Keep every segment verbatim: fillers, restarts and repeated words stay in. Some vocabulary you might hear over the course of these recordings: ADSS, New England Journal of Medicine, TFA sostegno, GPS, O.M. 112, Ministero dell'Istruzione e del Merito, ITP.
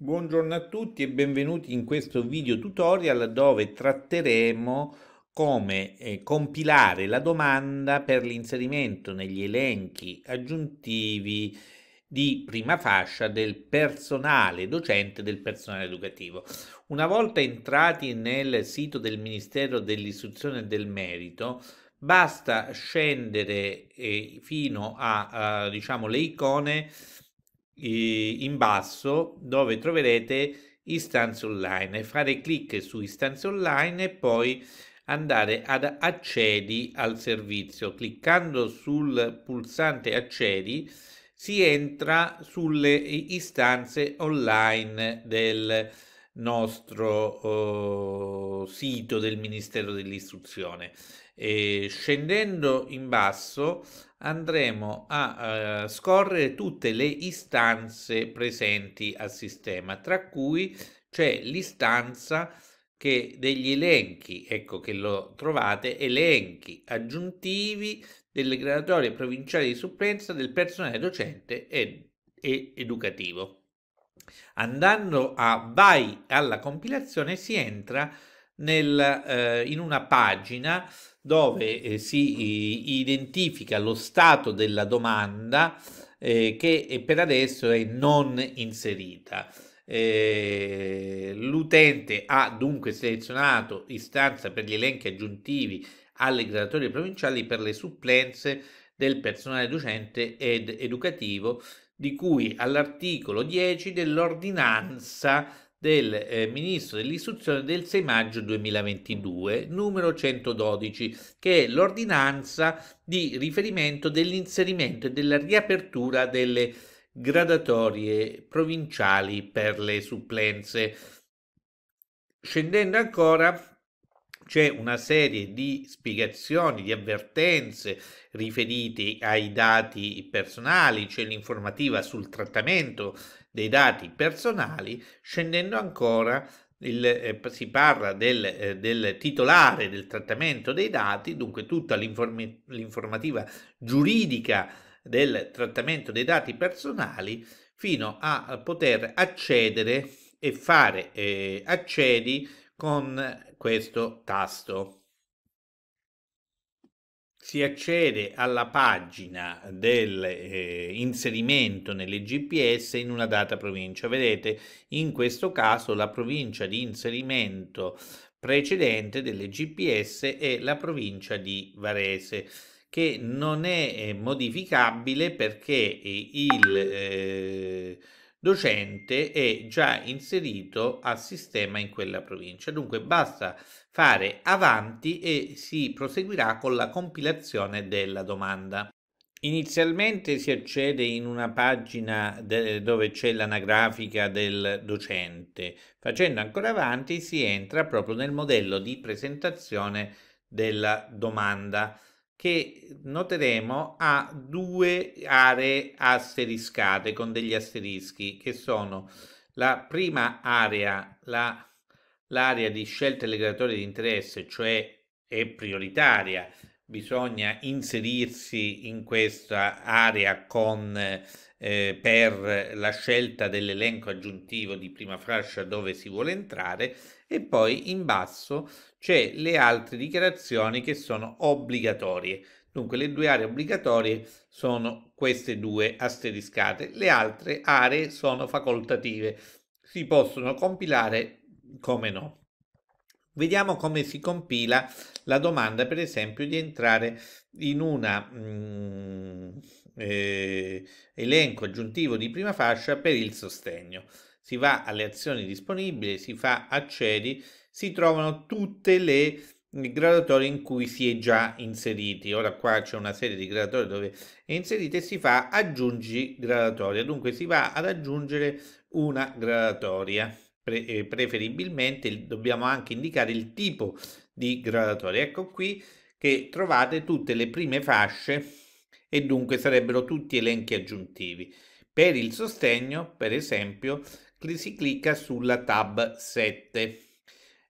Buongiorno a tutti e benvenuti in questo video tutorial dove tratteremo come eh, compilare la domanda per l'inserimento negli elenchi aggiuntivi di prima fascia del personale docente e del personale educativo. Una volta entrati nel sito del Ministero dell'Istruzione e del Merito, basta scendere eh, fino a, a diciamo, le icone in basso dove troverete istanze online, fare clic su istanze online e poi andare ad accedi al servizio. Cliccando sul pulsante accedi si entra sulle istanze online del nostro eh, sito del Ministero dell'Istruzione. E scendendo in basso andremo a eh, scorrere tutte le istanze presenti al sistema, tra cui c'è l'istanza che degli elenchi, ecco che lo trovate, elenchi aggiuntivi delle graduatorie provinciali di supplenza del personale docente e, e educativo. Andando a vai alla compilazione si entra nel, eh, in una pagina dove eh, si eh, identifica lo stato della domanda eh, che per adesso è non inserita. Eh, l'utente ha dunque selezionato istanza per gli elenchi aggiuntivi alle graduatorie provinciali per le supplenze del personale docente ed educativo di cui all'articolo dieci dell'ordinanza del eh, Ministro dell'Istruzione del sei maggio duemilaventidue numero centododici, che è l'ordinanza di riferimento dell'inserimento e della riapertura delle graduatorie provinciali per le supplenze. Scendendo ancora c'è una serie di spiegazioni, di avvertenze riferite ai dati personali, c'è l'informativa sul trattamento dei dati personali. Scendendo ancora il, eh, si parla del, eh, del titolare del trattamento dei dati, dunque tutta l'informativa giuridica del trattamento dei dati personali, fino a poter accedere e fare eh, accedi con questo tasto. Si accede alla pagina dell'inserimento eh, nelle G P S in una data provincia. Vedete, in questo caso la provincia di inserimento precedente delle G P S è la provincia di Varese, che non è eh, modificabile perché il eh, docente è già inserito a sistema in quella provincia. Dunque basta fare avanti e si proseguirà con la compilazione della domanda. Inizialmente si accede in una pagina dove c'è l'anagrafica del docente. Facendo ancora avanti si entra proprio nel modello di presentazione della domanda, che noteremo ha due aree asteriscate con degli asterischi, che sono la prima area, la, l'area di scelta delle graduatorie di interesse, cioè è prioritaria, bisogna inserirsi in questa area con, eh, per la scelta dell'elenco aggiuntivo di prima fascia dove si vuole entrare. E poi in basso c'è le altre dichiarazioni che sono obbligatorie. Dunque le due aree obbligatorie sono queste due asteriscate, le altre aree sono facoltative, si possono compilare come no. Vediamo come si compila la domanda, per esempio, di entrare in una mm, eh, elenco aggiuntivo di prima fascia per il sostegno. Si va alle azioni disponibili, si fa accedi, si trovano tutte le graduatorie in cui si è già inseriti. Ora qua c'è una serie di graduatorie dove è inserita e si fa aggiungi graduatoria. Dunque si va ad aggiungere una graduatoria, Pre- preferibilmente dobbiamo anche indicare il tipo di graduatoria. Ecco qui che trovate tutte le prime fasce e dunque sarebbero tutti elenchi aggiuntivi. Per il sostegno, per esempio, si clicca sulla tab sette.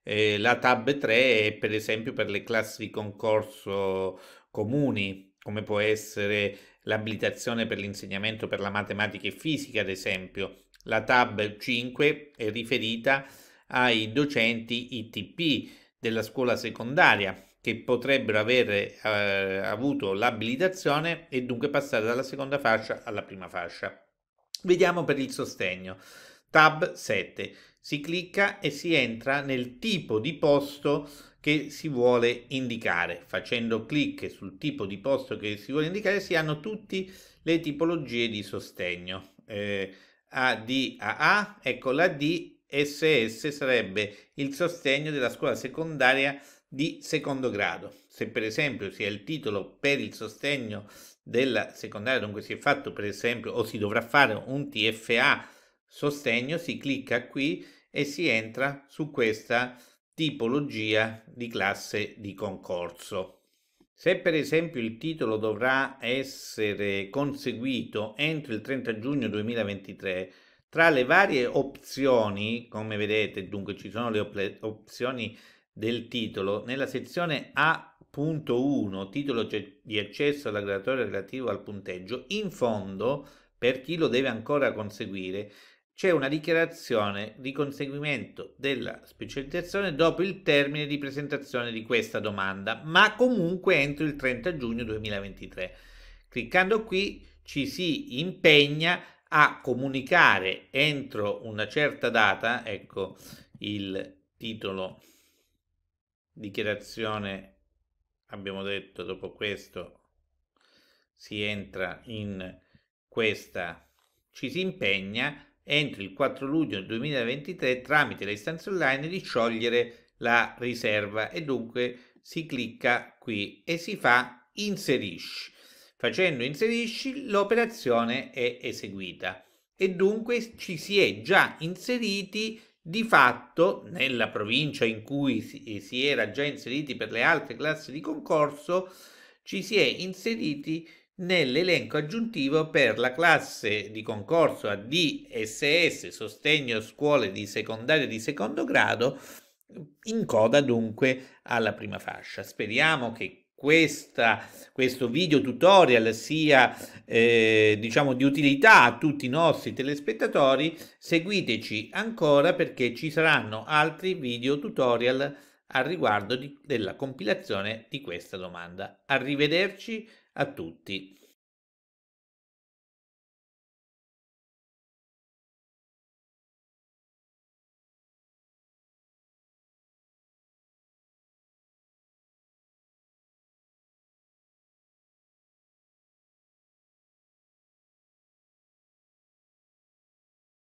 Eh, la tab tre è per esempio per le classi di concorso comuni, come può essere l'abilitazione per l'insegnamento per la matematica e fisica, ad esempio, La tab cinque è riferita ai docenti I T P della scuola secondaria che potrebbero aver eh, avuto l'abilitazione e dunque passare dalla seconda fascia alla prima fascia. Vediamo per il sostegno. Tab sette. Si clicca e si entra nel tipo di posto che si vuole indicare. Facendo clic sul tipo di posto che si vuole indicare si hanno tutte le tipologie di sostegno. Eh, A D A A, ecco la A D S S sarebbe il sostegno della scuola secondaria di secondo grado. Se per esempio si ha il titolo per il sostegno della secondaria, dunque si è fatto per esempio o si dovrà fare un T F A sostegno, si clicca qui e si entra su questa tipologia di classe di concorso. Se per esempio il titolo dovrà essere conseguito entro il trenta giugno duemilaventitré, tra le varie opzioni, come vedete, dunque ci sono le op- opzioni del titolo, nella sezione A uno, titolo di accesso alla graduatoria relativo al punteggio, in fondo, per chi lo deve ancora conseguire, c'è una dichiarazione di conseguimento della specializzazione dopo il termine di presentazione di questa domanda, ma comunque entro il trenta giugno duemilaventitré. Cliccando qui ci si impegna a comunicare entro una certa data, ecco il titolo, dichiarazione, abbiamo detto, dopo questo si entra in questa, ci si impegna entro il quattro luglio duemilaventitré tramite le istanze online di sciogliere la riserva e dunque si clicca qui e si fa inserisci. Facendo inserisci l'operazione è eseguita e dunque ci si è già inseriti di fatto nella provincia in cui si, si era già inseriti per le altre classi di concorso, ci si è inseriti nell'elenco aggiuntivo per la classe di concorso A D S S, sostegno scuole di secondaria di secondo grado, in coda dunque alla prima fascia. Speriamo che questa, questo video tutorial sia eh, diciamo di utilità a tutti i nostri telespettatori. Seguiteci ancora perché ci saranno altri video tutorial al riguardo di, della compilazione di questa domanda. Arrivederci a tutti.